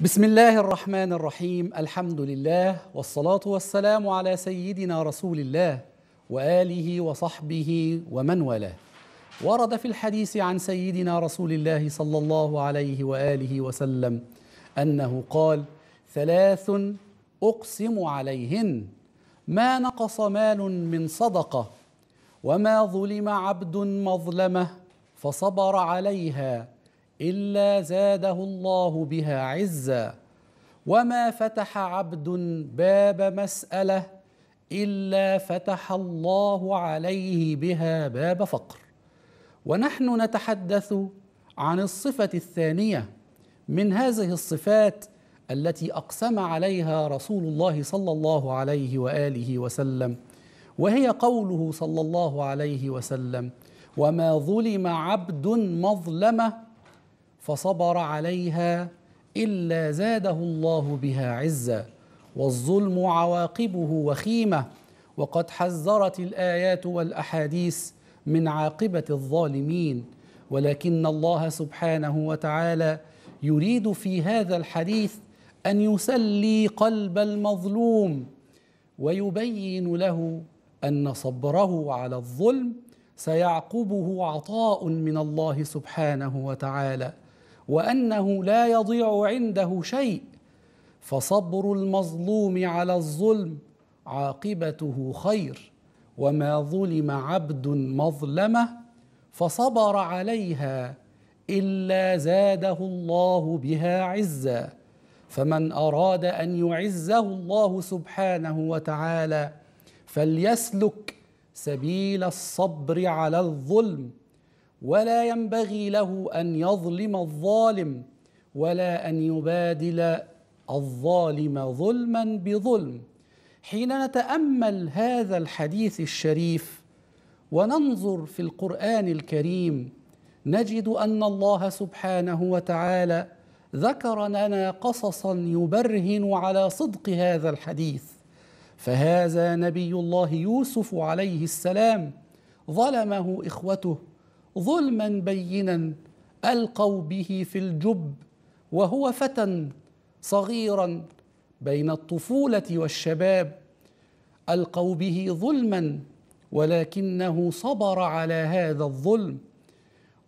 بسم الله الرحمن الرحيم. الحمد لله والصلاة والسلام على سيدنا رسول الله وآله وصحبه ومن والاه. ورد في الحديث عن سيدنا رسول الله صلى الله عليه وآله وسلم أنه قال: ثلاث أقسم عليهن، ما نقص مال من صدقة، وما ظلم عبد مظلمة فصبر عليها إلا زاده الله بها عزا، وما فتح عبد باب مسألة إلا فتح الله عليه بها باب فقر. ونحن نتحدث عن الصفة الثانية من هذه الصفات التي أقسم عليها رسول الله صلى الله عليه وآله وسلم، وهي قوله صلى الله عليه وسلم: وما ظلم عبد مظلمة فصبر عليها إلا زاده الله بها عزا، والظلم عواقبه وخيمة، وقد حذرت الآيات والأحاديث من عاقبة الظالمين. ولكن الله سبحانه وتعالى يريد في هذا الحديث أن يسلي قلب المظلوم، ويبين له أن صبره على الظلم سيعقبه عطاء من الله سبحانه وتعالى، وأنه لا يضيع عنده شيء، فصبر المظلوم على الظلم عاقبته خير. وما ظلم عبد مظلمة فصبر عليها إلا زاده الله بها عزا، فمن أراد أن يعزه الله سبحانه وتعالى فليسلك سبيل الصبر على الظلم، ولا ينبغي له أن يظلم الظالم، ولا أن يبادل الظالم ظلما بظلم. حين نتأمل هذا الحديث الشريف وننظر في القرآن الكريم نجد أن الله سبحانه وتعالى ذكر لنا قصصا يبرهن على صدق هذا الحديث. فهذا نبي الله يوسف عليه السلام ظلمه إخوته ظلما بينا ألقوا به في الجب، وهو فتى صغيرا بين الطفولة والشباب، ألقوا به ظلما، ولكنه صبر على هذا الظلم.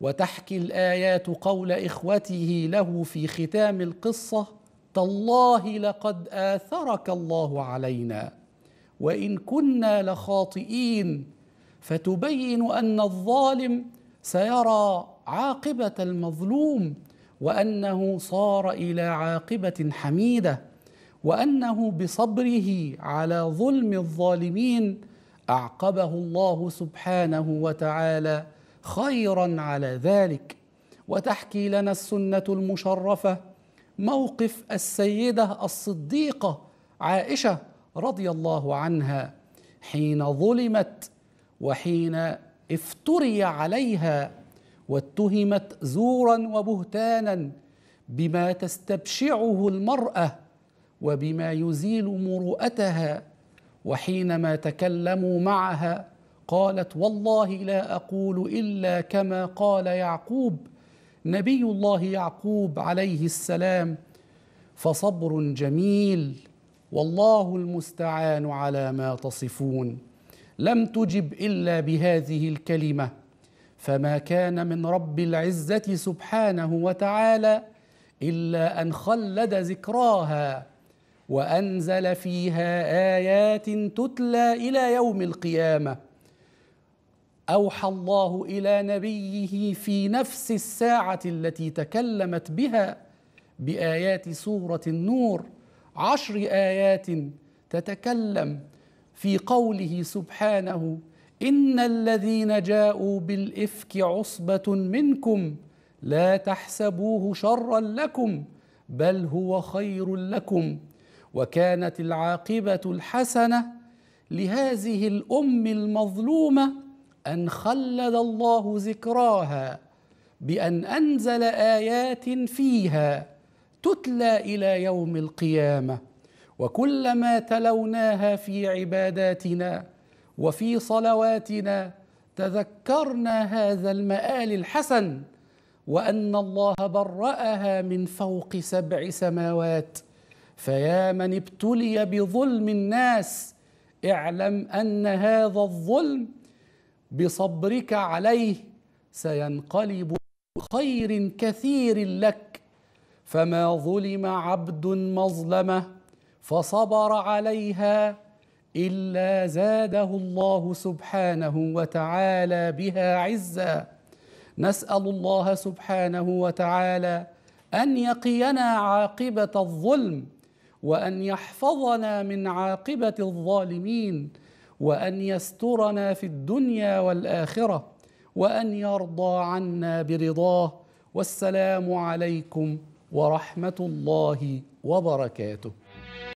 وتحكي الآيات قول إخوته له في ختام القصة: تالله لقد آثرك الله علينا وإن كنا لخاطئين، فتبين أن الظالم سيرى عاقبة المظلوم، وأنه صار إلى عاقبة حميدة، وأنه بصبره على ظلم الظالمين أعقبه الله سبحانه وتعالى خيرا على ذلك. وتحكي لنا السنة المشرفة موقف السيدة الصديقة عائشة رضي الله عنها حين ظلمت، وحين افتري عليها واتهمت زورا وبهتانا بما تستبشعه المرأة وبما يزيل مروءتها. وحينما تكلموا معها قالت: والله لا أقول إلا كما قال يعقوب، نبي الله يعقوب عليه السلام. فصبر جميل، والله المستعان على ما تصفون. لم تجب إلا بهذه الكلمة، فما كان من رب العزة سبحانه وتعالى إلا أن خلد ذكراها، وأنزل فيها آيات تتلى إلى يوم القيامة. أوحى الله إلى نبيه في نفس الساعة التي تكلمت بها بآيات سورة النور، 10 آيات تتكلم في قوله سبحانه: إن الذين جاءوا بالإفك عصبة منكم لا تحسبوه شرا لكم بل هو خير لكم، وكانت العاقبة الحسنة لهذه الأم المظلومة أن خلد الله ذكراها بأن أنزل آيات فيها تتلى إلى يوم القيامة. وكلما تلوناها في عباداتنا وفي صلواتنا تذكرنا هذا المآل الحسن، وأن الله برأها من فوق 7 سماوات. فيا من ابتلي بظلم الناس اعلم أن هذا الظلم بصبرك عليه سينقلب خير كثير لك. فما ظلم عبد مظلمة فصبر عليها إلا زاده الله سبحانه وتعالى بها عزا. نسأل الله سبحانه وتعالى أن يقينا عاقبة الظلم، وأن يحفظنا من عاقبة الظالمين، وأن يسترنا في الدنيا والآخرة، وأن يرضى عنا برضاه. والسلام عليكم ورحمة الله وبركاته.